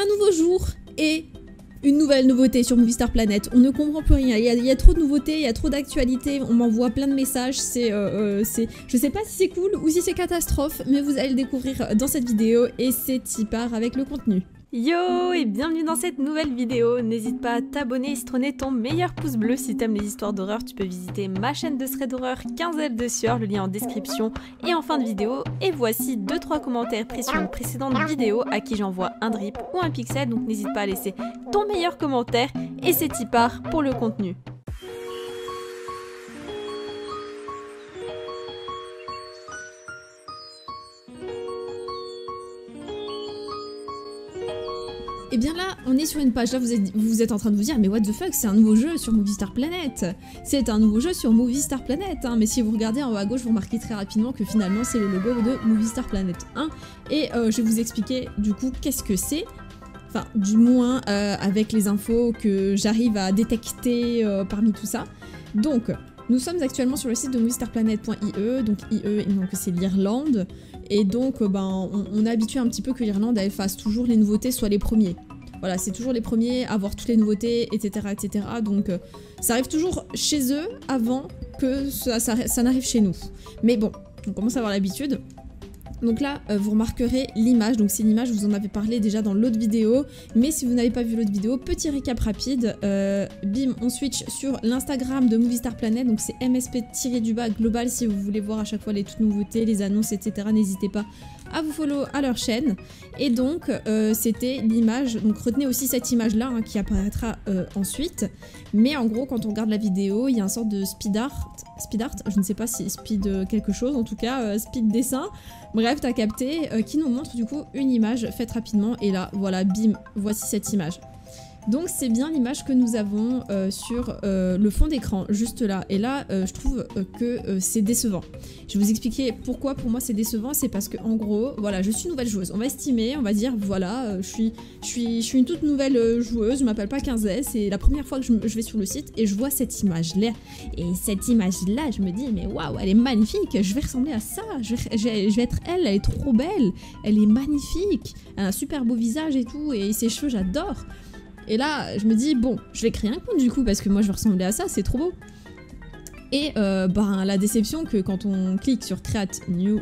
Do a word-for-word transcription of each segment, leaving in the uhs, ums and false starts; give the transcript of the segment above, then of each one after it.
un nouveau jour et une nouvelle nouveauté sur Movie Star Planet. On ne comprend plus rien, il y a, il y a trop de nouveautés, il y a trop d'actualités, on m'envoie plein de messages, c'est, euh, c'est, je sais pas si c'est cool ou si c'est catastrophe, mais vous allez le découvrir dans cette vidéo et c'est y part avec le contenu. Yo et bienvenue dans cette nouvelle vidéo. N'hésite pas à t'abonner et stronner ton meilleur pouce bleu si t'aimes les histoires d'horreur. Tu peux visiter ma chaîne de thread d'horreur quinzaine de Sieur, le lien en description et en fin de vidéo. Et voici deux trois commentaires pris sur une précédente vidéo à qui j'envoie un drip ou un pixel, donc n'hésite pas à laisser ton meilleur commentaire et c'est y part pour le contenu. Et eh bien là, on est sur une page, là vous êtes, vous êtes en train de vous dire mais what the fuck, c'est un nouveau jeu sur Movie Star Planet. C'est un nouveau jeu sur Movie Star Planet, hein. Mais si vous regardez en haut à gauche, vous remarquez très rapidement que finalement c'est le logo de Movie Star Planet un. Et euh, je vais vous expliquer du coup qu'est-ce que c'est. Enfin, du moins euh, avec les infos que j'arrive à détecter euh, parmi tout ça. Donc, nous sommes actuellement sur le site de MovieStarPlanet.ie, donc I E, donc c'est l'Irlande. Et donc, ben, on, on est habitué un petit peu que l'Irlande, elle fasse toujours les nouveautés, soit les premiers. Voilà, c'est toujours les premiers à avoir toutes les nouveautés, et cetera, et cetera. Donc, euh, ça arrive toujours chez eux avant que ça, ça, ça n'arrive chez nous. Mais bon, on commence à avoir l'habitude. Donc là, euh, vous remarquerez l'image. Donc c'est une image, je vous en avais parlé déjà dans l'autre vidéo. Mais si vous n'avez pas vu l'autre vidéo, petit récap rapide. Euh, bim, on switch sur l'Instagram de Movie Star Planet. Donc c'est M S P-du-bas global. Si vous voulez voir à chaque fois les toutes nouveautés, les annonces, et cetera. N'hésitez pas à vous follow à leur chaîne. Et donc, euh, c'était l'image. Donc retenez aussi cette image-là hein, qui apparaîtra euh, ensuite. Mais en gros, quand on regarde la vidéo, il y a un sorte de speed art. Speed art, je ne sais pas si speed quelque chose, en tout cas, euh, speed dessin. Bref, t'as capté, euh, qui nous montre du coup une image faite rapidement. Et là, voilà, bim, voici cette image. Donc c'est bien l'image que nous avons euh, sur euh, le fond d'écran, juste là. Et là, euh, je trouve euh, que euh, c'est décevant. Je vais vous expliquer pourquoi pour moi c'est décevant. C'est parce que en gros, voilà, je suis une nouvelle joueuse. On va estimer, on va dire, voilà, euh, je, suis, je, suis, je suis une toute nouvelle joueuse. Je m'appelle pas quinze S. C'est la première fois que je, je vais sur le site et je vois cette image-là. Et cette image-là, je me dis, mais waouh, elle est magnifique. Je vais ressembler à ça. Je vais, je, vais, je vais être elle. Elle est trop belle. Elle est magnifique. Elle a un super beau visage et tout. Et ses cheveux, j'adore. Et là, je me dis, bon, je vais créer un compte du coup, parce que moi je vais ressembler à ça, c'est trop beau. Et euh, bah, la déception que quand on clique sur Create New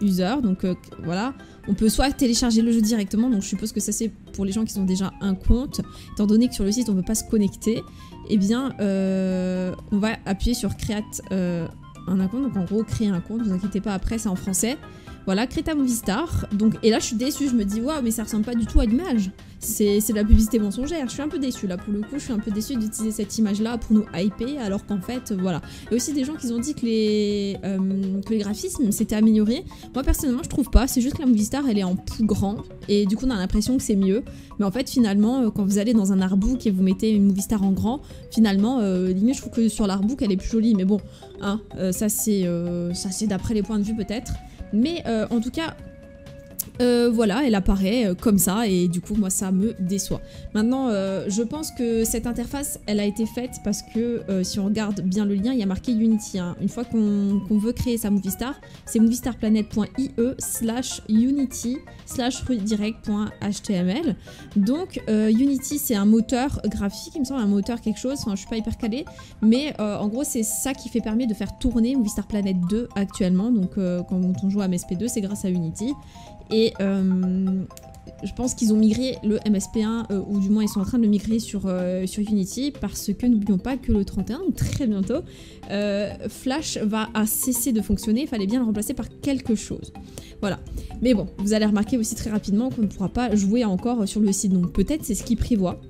User, donc euh, voilà, on peut soit télécharger le jeu directement, donc je suppose que ça c'est pour les gens qui ont déjà un compte, étant donné que sur le site on ne peut pas se connecter, eh bien euh, on va appuyer sur Create euh, un compte, donc en gros créer un compte, ne vous inquiétez pas, après c'est en français. Voilà, crée ta Movie Star. Donc, et là, je suis déçue. Je me dis, waouh, mais ça ressemble pas du tout à l'image. C'est de la publicité mensongère. Je suis un peu déçue. Là, pour le coup, je suis un peu déçue d'utiliser cette image-là pour nous hyper, alors qu'en fait, voilà. Il y a aussi des gens qui ont dit que les, euh, que les graphismes s'étaient améliorés. Moi, personnellement, je trouve pas. C'est juste que la Movie Star, elle est en plus grand. Et du coup, on a l'impression que c'est mieux. Mais en fait, finalement, quand vous allez dans un artbook et vous mettez une Movie Star en grand, finalement, euh, limite, je trouve que sur l'artbook, elle est plus jolie. Mais bon, hein, euh, ça, c'est euh, d'après les points de vue, peut-être. Mais euh, en tout cas, euh, voilà, elle apparaît euh, comme ça et du coup, moi, ça me déçoit. Maintenant, euh, je pense que cette interface, elle a été faite parce que euh, si on regarde bien le lien, il y a marqué Unity. Hein. Une fois qu'on qu'on veut créer sa Movie Star, c'est moviestarplanet.ie slash Unity slash redirect.html. Donc, euh, Unity, c'est un moteur graphique, il me semble, un moteur quelque chose, enfin, je suis pas hyper calée, mais euh, en gros, c'est ça qui fait permet de faire tourner Movie Star Planet deux actuellement. Donc, euh, quand on joue à M S P deux, c'est grâce à Unity. Et euh, je pense qu'ils ont migré le M S P un, euh, ou du moins ils sont en train de le migrer sur, euh, sur Unity, parce que n'oublions pas que le trente et un, très bientôt, euh, Flash va à cesser de fonctionner, il fallait bien le remplacer par quelque chose. Voilà. Mais bon, vous allez remarquer aussi très rapidement qu'on ne pourra pas jouer encore sur le site, donc peut-être c'est ce qu'ils prévoient.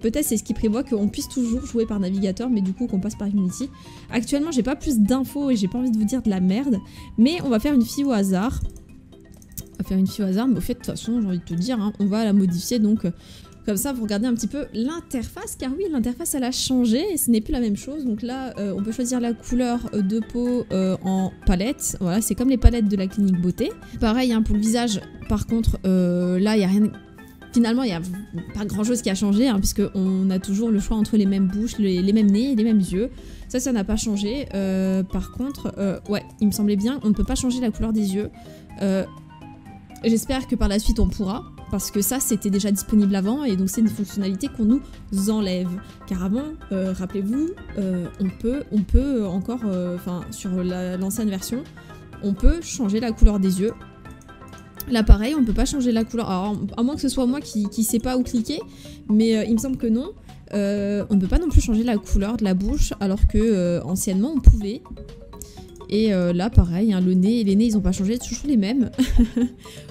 Peut-être c'est ce qui prévoit qu'on puisse toujours jouer par navigateur, mais du coup qu'on passe par Unity. Actuellement, j'ai pas plus d'infos et j'ai pas envie de vous dire de la merde, mais on va faire une fille au hasard. À faire une fille au hasard, mais au fait, de toute façon, j'ai envie de te dire, hein, on va la modifier, donc euh, comme ça, vous regardez un petit peu l'interface, car oui, l'interface, elle a changé, et ce n'est plus la même chose, donc là, euh, on peut choisir la couleur de peau euh, en palette, voilà, c'est comme les palettes de la clinique beauté. Pareil, hein, pour le visage, par contre, euh, là, il n'y a rien... Finalement, il n'y a pas grand-chose qui a changé, hein, puisqu'on a toujours le choix entre les mêmes bouches, les, les mêmes nez et les mêmes yeux. Ça, ça n'a pas changé. Euh, par contre, euh, ouais, il me semblait bien, on ne peut pas changer la couleur des yeux. Euh, J'espère que par la suite on pourra, parce que ça c'était déjà disponible avant et donc c'est une fonctionnalité qu'on nous enlève. Car avant, euh, rappelez-vous, euh, on peut, on peut encore, enfin euh, sur l'ancienne version, on peut changer la couleur des yeux. Là pareil, on peut pas changer la couleur, alors à moins que ce soit moi qui, qui sais pas où cliquer, mais euh, il me semble que non. Euh, on ne peut pas non plus changer la couleur de la bouche alors que euh, anciennement on pouvait. Et euh, là pareil, hein, le nez, les nez ils n'ont pas changé, toujours les mêmes.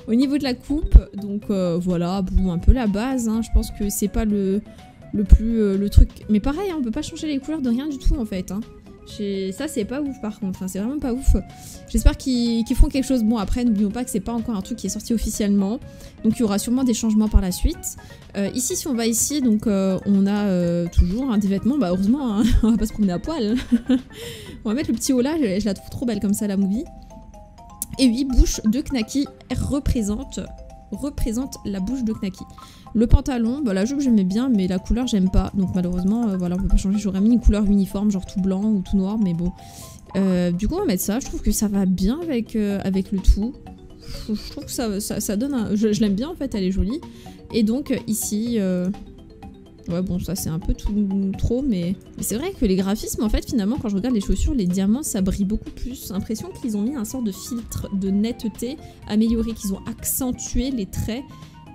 Au niveau de la coupe, donc euh, voilà, bon, un peu la base, hein, je pense que c'est pas le, le plus euh, le truc. Mais pareil, hein, on peut pas changer les couleurs de rien du tout en fait. Hein. Ça c'est pas ouf par contre, hein, c'est vraiment pas ouf. J'espère qu'ils qu'ils feront quelque chose. Bon après n'oublions pas que c'est pas encore un truc qui est sorti officiellement, donc il y aura sûrement des changements par la suite. Euh, ici si on va ici, donc euh, on a euh, toujours hein, des vêtements, bah heureusement hein, on va pas se promener à poil. On va mettre le petit haut là, je, je la trouve trop belle comme ça la Movie. Et oui, bouche de Knacky représente, représente la bouche de Knacky. Le pantalon, bah la jupe j'aimais bien, mais la couleur j'aime pas, donc malheureusement euh, voilà on peut pas changer, j'aurais mis une couleur uniforme genre tout blanc ou tout noir, mais bon. Euh, du coup on va mettre ça, je trouve que ça va bien avec, euh, avec le tout, je, je trouve que ça, ça, ça donne un... Je, je l'aime bien en fait, elle est jolie. Et donc ici, euh... ouais bon ça c'est un peu tout trop, mais, mais c'est vrai que les graphismes en fait finalement quand je regarde les chaussures, les diamants ça brille beaucoup plus, l'impression qu'ils ont mis un sort de filtre de netteté amélioré, qu'ils ont accentué les traits.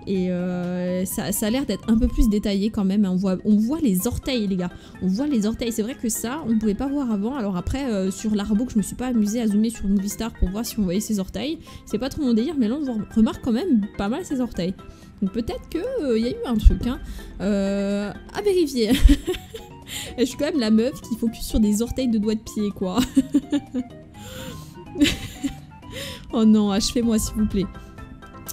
Et euh, ça, ça a l'air d'être un peu plus détaillé quand même, on voit, on voit les orteils les gars, on voit les orteils, c'est vrai que ça on pouvait pas voir avant. Alors après euh, sur l'artbook je me suis pas amusée à zoomer sur Movie Star pour voir si on voyait ses orteils, c'est pas trop mon délire, mais là on remarque quand même pas mal ses orteils, donc peut-être qu'il euh, y a eu un truc hein, euh, à vérifier. Je suis quand même la meuf qui focus sur des orteils de doigts de pied quoi. Oh non, achevez-moi s'il vous plaît.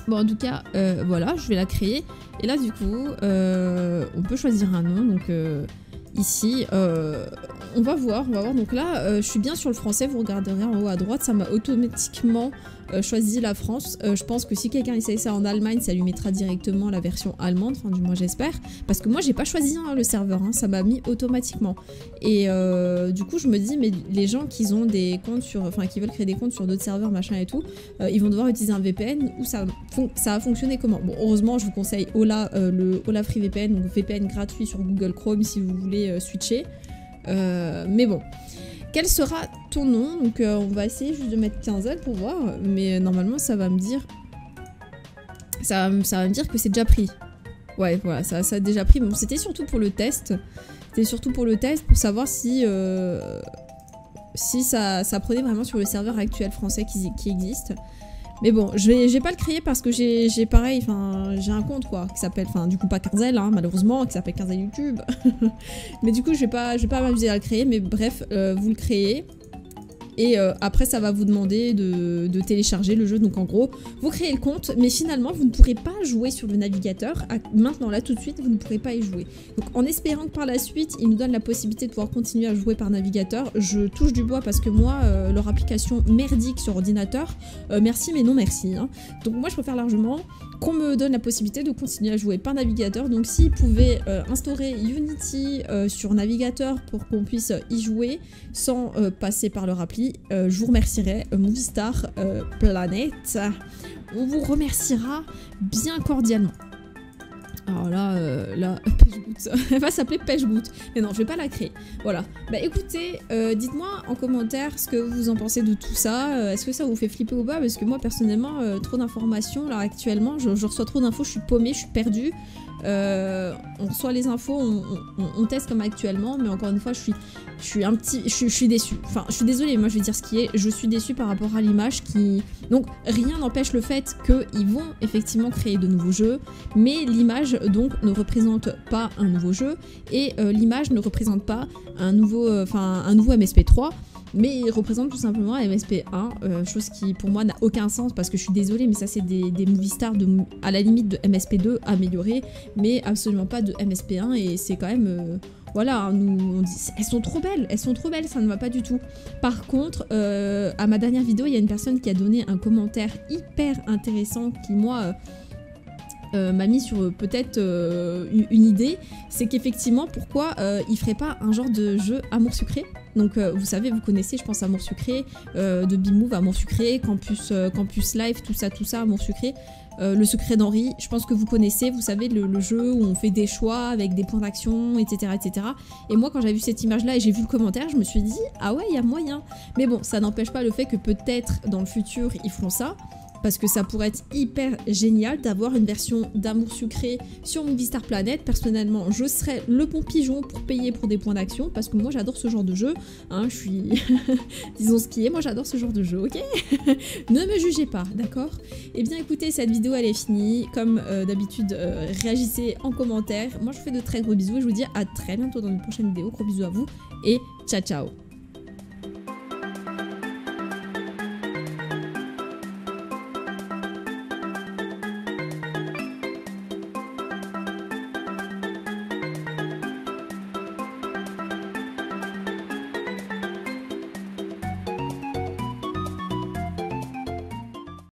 Bon en tout cas euh, voilà je vais la créer et là du coup euh, on peut choisir un nom, donc euh, ici euh, on va voir on va voir donc là euh, je suis bien sur le français, vous regarderez en haut à droite, ça m'a automatiquement euh, choisi la France. Euh, je pense que si quelqu'un essaye ça en Allemagne ça lui mettra directement la version allemande, enfin du moins j'espère, parce que moi j'ai pas choisi hein, le serveur hein, ça m'a mis automatiquement. Et euh, du coup je me dis mais les gens qui ont des comptes sur, enfin qui veulent créer des comptes sur d'autres serveurs machin et tout, euh, ils vont devoir utiliser un V P N ou ça, ça a fonctionné comment. Bon heureusement je vous conseille Ola, euh, le Ola Free V P N, donc V P N gratuit sur Google Chrome si vous voulez switcher, euh, mais bon. Quel sera ton nom? Donc euh, on va essayer juste de mettre quinzaine pour voir, mais normalement ça va me dire ça, ça va me dire que c'est déjà pris. Ouais voilà, ça, ça a déjà pris. Bon c'était surtout pour le test, c'était surtout pour le test pour savoir si euh, si ça, ça prenait vraiment sur le serveur actuel français qui, qui existe. Mais bon, je vais, je vais pas le créer parce que j'ai pareil, enfin, j'ai un compte quoi, qui s'appelle, enfin, du coup pas Quinzel, hein, malheureusement, qui s'appelle Quinzel YouTube. Mais du coup, je vais pas, je vais pas m'amuser à le créer, mais bref, euh, vous le créez. Et euh, après, ça va vous demander de, de télécharger le jeu. Donc en gros, vous créez le compte, mais finalement, vous ne pourrez pas jouer sur le navigateur. À, maintenant, là, tout de suite, vous ne pourrez pas y jouer. Donc en espérant que par la suite, ils nous donnent la possibilité de pouvoir continuer à jouer par navigateur, je touche du bois parce que moi, euh, leur application merdique sur ordinateur, euh, merci mais non merci. Hein. Donc moi, je préfère largement qu'on me donne la possibilité de continuer à jouer par navigateur. Donc s'ils pouvaient euh, instaurer Unity euh, sur navigateur pour qu'on puisse y jouer sans euh, passer par leur appli, Euh, je vous remercierai, euh, Movie Star euh, Planet, on vous remerciera bien cordialement. Alors là, euh, là, Pêche-Goutte, elle va s'appeler Pêche-Goutte, mais non, je vais pas la créer, voilà. Bah écoutez, euh, dites-moi en commentaire ce que vous en pensez de tout ça, euh, est-ce que ça vous fait flipper ou pas, parce que moi personnellement, euh, trop d'informations, là actuellement, je, je reçois trop d'infos, je suis paumée, je suis perdue. Euh, on reçoit les infos, on, on, on teste comme actuellement, mais encore une fois je suis, je suis un petit, je, je suis déçue, enfin je suis désolée, moi je vais dire ce qui est, je suis déçue par rapport à l'image qui, donc rien n'empêche le fait qu'ils vont effectivement créer de nouveaux jeux, mais l'image donc ne représente pas un nouveau jeu et euh, l'image ne représente pas un nouveau, enfin euh, un nouveau M S P trois. Mais il représente tout simplement M S P un, euh, chose qui pour moi n'a aucun sens parce que je suis désolée, mais ça c'est des, des Movie Stars de, à la limite de M S P deux améliorés, mais absolument pas de M S P un, et c'est quand même... Euh, voilà, hein, nous, on dit, elles sont trop belles, elles sont trop belles, ça ne va pas du tout. Par contre, euh, à ma dernière vidéo, il y a une personne qui a donné un commentaire hyper intéressant qui moi... Euh, Euh, m'a mis sur euh, peut-être euh, une, une idée, c'est qu'effectivement pourquoi euh, il ferait pas un genre de jeu Amour Sucré, donc euh, vous savez, vous connaissez je pense Amour Sucré, euh, de Bimou, Amour Sucré, Campus, euh, Campus Life, tout ça tout ça Amour Sucré, euh, Le secret d'Henri, je pense que vous connaissez, vous savez, le, le jeu où on fait des choix avec des points d'action, et cetera, et cetera. Et moi, quand j'ai vu cette image-là et j'ai vu le commentaire, je me suis dit, ah ouais, il y a moyen. Mais bon, ça n'empêche pas le fait que peut-être dans le futur, ils feront ça. Parce que ça pourrait être hyper génial d'avoir une version d'Amour Sucré sur Movie Star Planet. Personnellement, je serais le bon pigeon pour payer pour des points d'action. Parce que moi, j'adore ce genre de jeu. Hein, je suis... Disons ce qui est, moi j'adore ce genre de jeu, ok? Ne me jugez pas, d'accord? Eh bien écoutez, cette vidéo, elle est finie. Comme euh, d'habitude, euh, réagissez en commentaire. Moi, je vous fais de très gros bisous et je vous dis à très bientôt dans une prochaine vidéo. Gros bisous à vous et ciao, ciao!